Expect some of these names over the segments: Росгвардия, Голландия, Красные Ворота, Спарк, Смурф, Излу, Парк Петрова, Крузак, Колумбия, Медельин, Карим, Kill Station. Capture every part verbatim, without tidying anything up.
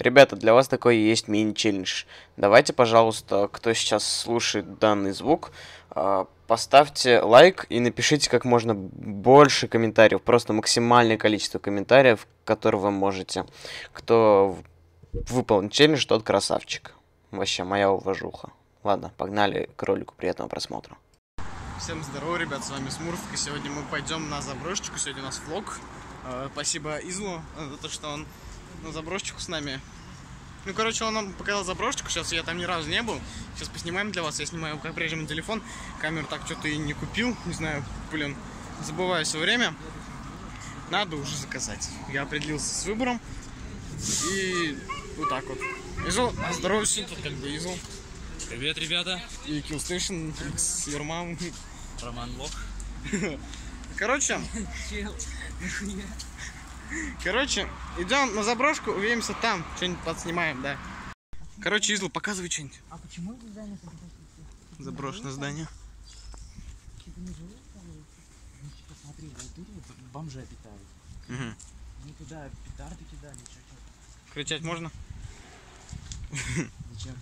Ребята, для вас такой есть мини-челлендж. Давайте, пожалуйста, кто сейчас слушает данный звук, поставьте лайк и напишите как можно больше комментариев. Просто максимальное количество комментариев, которые вы можете. Кто выполнит челлендж, тот красавчик. Вообще, моя уважуха. Ладно, погнали к ролику. Приятного просмотра. Всем здорово, ребят, с вами Смурф. И сегодня мы пойдем на заброшечку. Сегодня у нас влог. Спасибо Излу за то, что он на заброшечку с нами. Ну, короче, он нам показал заброшечку. Сейчас я там ни разу не был. Сейчас поснимаем для вас. Я снимаю как прежде телефон. Камеру так что-то и не купил. Не знаю, блин, забываю все время. Надо уже заказать. Я определился с выбором. И вот так вот. Изол, здорово, все тут как бы Изол. Привет, ребята. И Kill Station, Икс, Ермам. Роман Лох. Короче. Короче, идем на заброшку, увидимся там, что-нибудь подснимаем, да. Короче, Излу, показывай что-нибудь. А почему это здание? Заброшенное здание. Что-то не живут там? Ну, типа, смотри, вот тут вот бомжи питают. Угу. Ну, туда петарды кидали, что-то. Кричать можно? Зачем?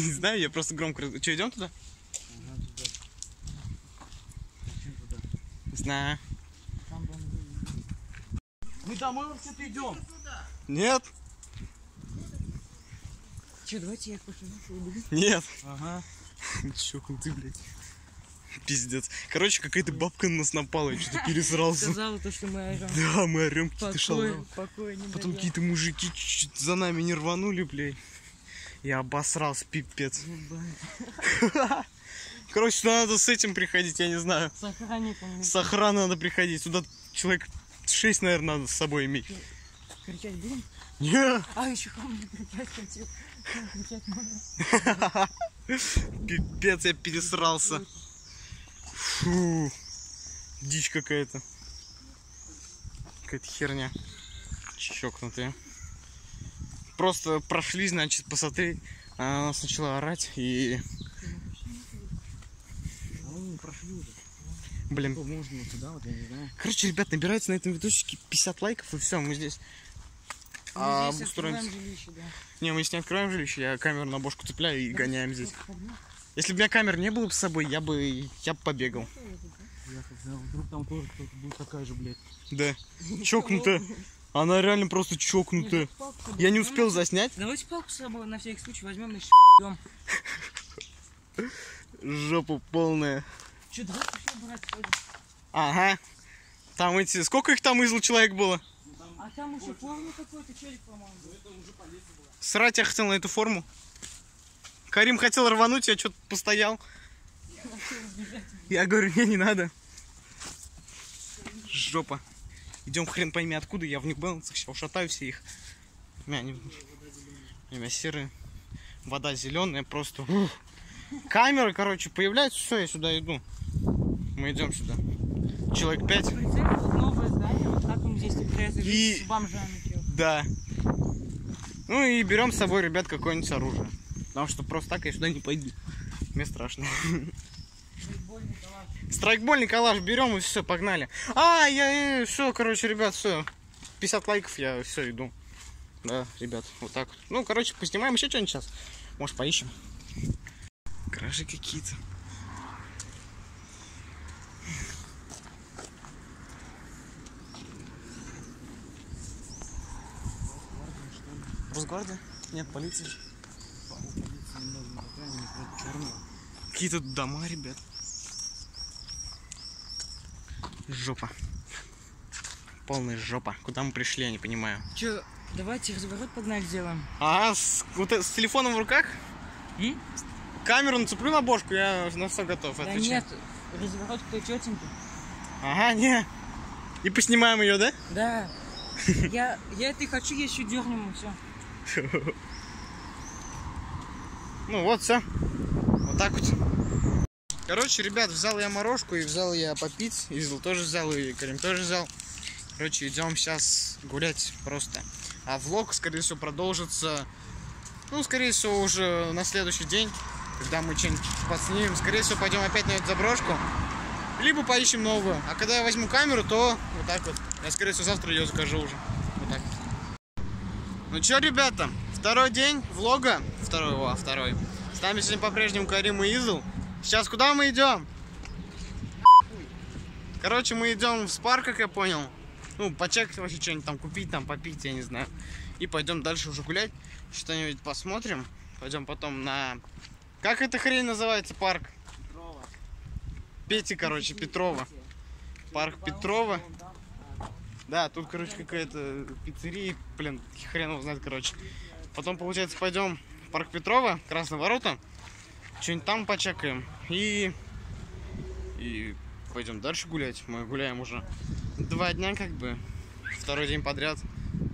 Не знаю, я просто громко... Что, идем туда? Идем туда. Зачем туда? Не знаю. Мы домой вообще-то идем. Нет. Че, давайте я пошел. Нет. Ага. Чокнутый, блядь. Пиздец. Короче, какая-то бабка на нас напала, я что-то пересрался. Сказала то, что мы орем. Да, мы орем какие-то шалавы. Потом какие-то мужики чуть-чуть за нами не рванули, блядь. Я обосрался, пипец. Короче, сюда надо с этим приходить, я не знаю. С охраной. С охраной надо приходить. Сюда человек... шесть, наверное, надо с собой иметь. Кричать будем? Нет. А, еще кому-нибудь кричать хотел. Кричать можно. Пипец, я пересрался. Фу. Дичь какая-то. Какая-то херня. Чокнутая. Просто прошли, значит, посмотреть. Она нас начала орать и... Прошли уже. Блин, можно туда, вот я не знаю. Короче, ребят, набирается на этом видосике пятьдесят лайков, и все, мы здесь. Мы а, здесь обустроимся. Жилище, да. Не, мы здесь не открываем жилище, я камеру на бошку цепляю и да, гоняем здесь. Если бы у меня камер не было бы с собой, я бы я бы побегал. Я как знал, вдруг там тоже кто-то будет такая же, блядь. Да. Чокнутая. Она реально просто чокнутая. Я не успел заснять. Давайте палку с собой на всякий случай возьмем и щем. Жопа полная. Че, давай еще брать сходим. Ага. Там эти... Сколько их там Излу человек было? А там уже форму какой-то, челик, по-моему. Срать я хотел на эту форму. Карим хотел рвануть, я что-то постоял. Я, я говорю, не, не надо. Жопа. Идем хрен пойми откуда, я в нью-балансах сейчас ушатаю все их. У меня, не... У меня серые. Вода зеленая, просто... Камеры, короче, появляются, все, я сюда иду. Мы идем сюда. Человек пять. И... Да. Ну и берем с собой, ребят, какое-нибудь оружие. Потому что просто так я сюда не пойду. Мне страшно. Страйкбольный калаш берем и все, погнали. А, я, все, короче, ребят, все. пятьдесят лайков, я все, иду. Да, ребят, вот так. Ну, короче, поснимаем еще что-нибудь сейчас. Может, поищем. Гаражи какие-то. Росгвардия? Нет, полиция. Какие-то дома, ребят. Жопа. Полная жопа. Куда мы пришли, я не понимаю. Че, давайте разворот погнали сделаем. А, с, вот, с телефоном в руках? М? Камеру нацеплю на бошку, я на все готов. Да отвечу. Нет, разворот к той тетеньке. Ага, не. И поснимаем ее, да? Да. Я, я это и хочу, я еще дернем, и все. Ну вот, все. Вот так вот. Короче, ребят, взял я морожку и взял я попить. Изл тоже взял, и Карим тоже взял. Короче, идем сейчас гулять просто. А влог, скорее всего, продолжится, ну, скорее всего, уже на следующий день. Когда мы что-нибудь подснимем, скорее всего, пойдем опять на эту заброшку. Либо поищем новую. А когда я возьму камеру, то вот так вот. Я, скорее всего, завтра ее закажу уже. Вот так. Ну чё, ребята, второй день влога, второго, а второй. С нами сегодня по-прежнему Карим и Излу. Сейчас куда мы идем? Короче, мы идем в Спарк, как я понял. Ну, почекать вообще что-нибудь там, купить там, попить, я не знаю. И пойдем дальше уже гулять, что-нибудь посмотрим. Пойдем потом на... Как эта хрень называется, парк? Петрова. Пети, короче, Петрова. Парк Петрова. Да, тут, короче, какая-то пиццерия, блин, хрен его знает, короче. Потом, получается, пойдем в Парк Петрова, Красные Ворота. Что-нибудь там почекаем. И... И пойдем дальше гулять. Мы гуляем уже два дня, как бы. Второй день подряд.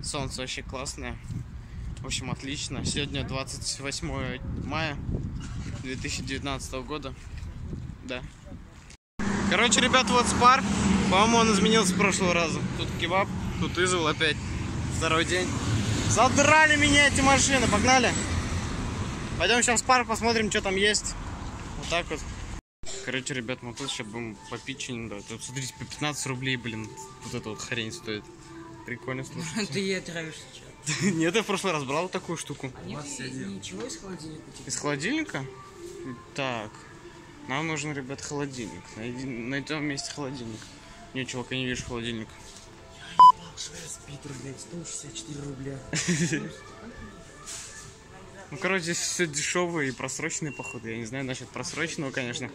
Солнце вообще классное. В общем, отлично. Сегодня двадцать восьмое мая две тысячи девятнадцатого года. Да. Короче, ребят, вот Спарк. По-моему, он изменился с прошлого раза. Тут кебаб, тут Изол опять. Второй день. Задрали меня эти машины. Погнали. Пойдем сейчас в парк, посмотрим, что там есть. Вот так вот. Короче, ребят, мы тут сейчас будем попить что-нибудь. Тут, смотрите, по пятнадцать рублей, блин. Вот эта вот хрень стоит. Прикольно, слушай. Ты ей отравишься сейчас. Нет, я в прошлый раз брал такую штуку. А нет, ничего из холодильника? Из холодильника? Так. Нам нужен, ребят, холодильник. Найдем вместе холодильник. Нет, чувак, я не вижу холодильник. пять рублей, сто шестьдесят четыре рубля. Ну, короче, здесь все дешевые и просроченные, походу. Я не знаю насчет просроченного, конечно.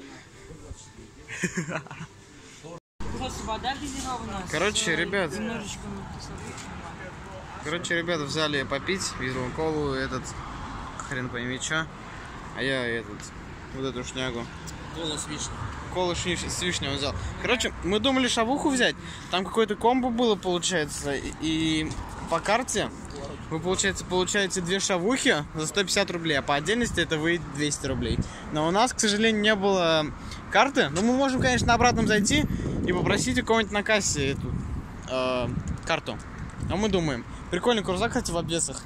Короче, ребят. Короче, ребята, взяли попить визовую колу, этот, хрен пойми что. А я этот, вот эту шнягу. Кола с вишней. Колу с вишней взял. Короче, мы думали шавуху взять. Там какое-то комбо было, получается. И по карте вы, получается, получаете две шавухи за сто пятьдесят рублей, а по отдельности это выйдет двести рублей. Но у нас, к сожалению, не было карты. Но мы можем, конечно, на обратном зайти и попросить у кого-нибудь на кассе эту э, карту. Но мы думаем. Прикольный крузак, кстати, в обвесах.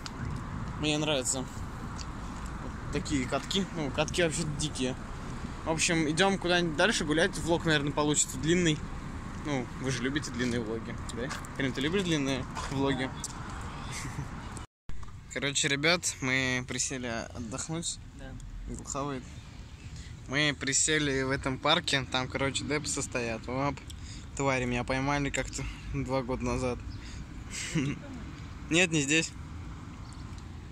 Мне нравятся. Вот такие катки. Ну, катки вообще дикие. В общем, идем куда-нибудь дальше гулять. Влог, наверное, получится длинный. Ну, вы же любите длинные влоги, да? Карин, ты любишь длинные влоги? Короче, ребят, мы присели отдохнуть. Да. Глуховый. Мы присели в этом парке. Там, короче, депсы стоят. Оп. Твари меня поймали как-то два года назад. Нет, не здесь.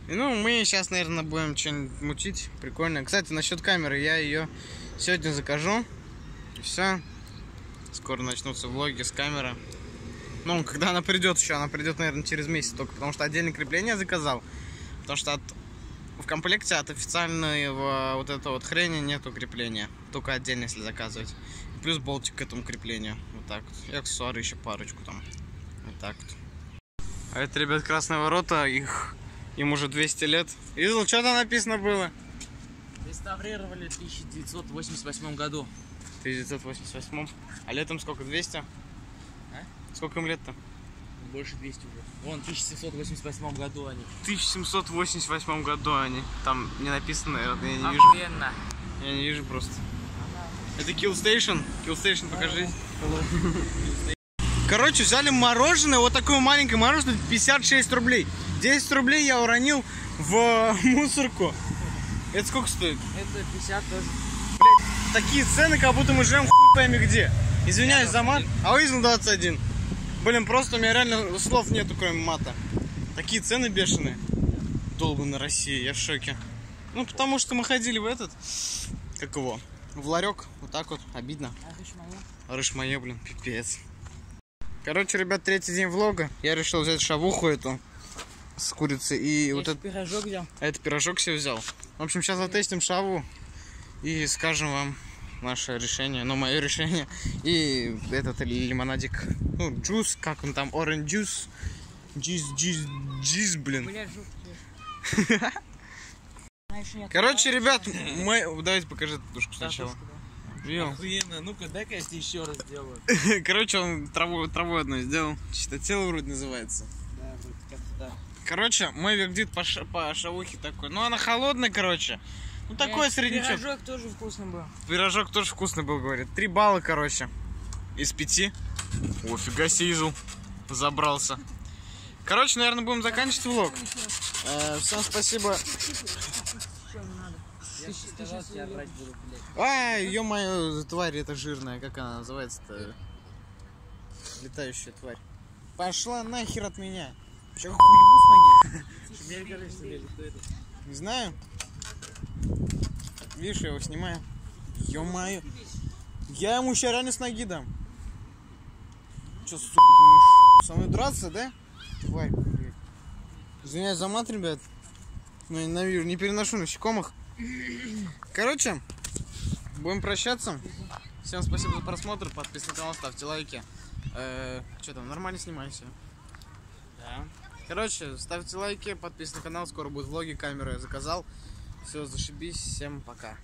И, ну, мы сейчас, наверное, будем что-нибудь мутить. Прикольно. Кстати, насчет камеры. Я ее сегодня закажу. И все. Скоро начнутся влоги с камеры. Ну, когда она придет еще, она придет, наверное, через месяц только, потому что отдельное крепление заказал. Потому что от... в комплекте от официального вот этого вот хрени нету крепления. Только отдельно, если заказывать. И плюс болтик к этому креплению. Вот так вот. И аксессуары еще парочку там. Вот так вот. А это, ребят, Красные Ворота. Их... Им уже двести лет. Изл, что там написано было? Реставрировали в тысяча девятьсот восемьдесят восьмом году. В тысяча девятьсот восемьдесят восьмом? А летом сколько? двести? Сколько им лет-то? Больше двухсот уже. Вон, в тысяча семьсот восемьдесят восьмом году они. В тысяча семьсот восемьдесят восьмом году они. Там не написано, я не вижу. Охуенно. Я не вижу просто. Это Kill Station. Kill Station, покажи. Короче, взяли мороженое. Вот такое маленькое мороженое. пятьдесят шесть рублей. десять рублей я уронил в мусорку. Это сколько стоит? Это пятьдесят тоже. Блядь, такие цены, как будто мы живем хуй пойми где. Извиняюсь за мат. А у Изна двадцать один. Блин, просто у меня реально слов нету, кроме мата. Такие цены бешеные. Долбаная Россия, я в шоке. Ну, потому что мы ходили в этот... Как его? В ларек. Вот так вот, обидно. А рыж мое, блин, пипец. Короче, ребят, третий день влога. Я решил взять шавуху эту с курицей. И я вот этот пирожок взял. Этот пирожок себе взял. В общем, сейчас затестим шаву и скажем вам наше решение, ну, мое решение. И этот лимонадик, ну, джус, как он там, orange juice, джис, джис, джис, блин. Короче, ребят, мы... Давайте покажи эту тушку сначала. Охуенно, ну-ка, дай-ка я здесь еще раз сделаю. Короче, он траву, траву одну сделал. Чистотело вроде называется. Да, вроде как-то да. Короче, мой вердикт по, по шавухе такой. Ну, она холодная, короче. Ну, такой среднячок. Пирожок тоже вкусный был. Пирожок тоже вкусный был, говорит. Три балла, короче, из пяти. О, фига себе, Изл забрался. Короче, наверное, будем заканчивать влог. Э, всем спасибо. А, ё-моё, тварь эта жирная, как она называется-то? Летающая тварь. Пошла нахер от меня. Чё, хуйбу с ноги? Не знаю. Видишь, я его снимаю. Ё-моё. Я ему сейчас реально с ноги дам. Чё, сука, думаешь? Со мной драться, да? Тварь, блядь. Извиняюсь за мат, ребят. Но я ненавижу, не переношу насекомых. Короче, будем прощаться. Всем спасибо за просмотр. Подписывайтесь на канал, ставьте лайки. Э, Че там, нормально снимайся. Да. Короче, ставьте лайки, подписывайтесь на канал. Скоро будут влоги, камеры я заказал. Все, зашибись. Всем пока.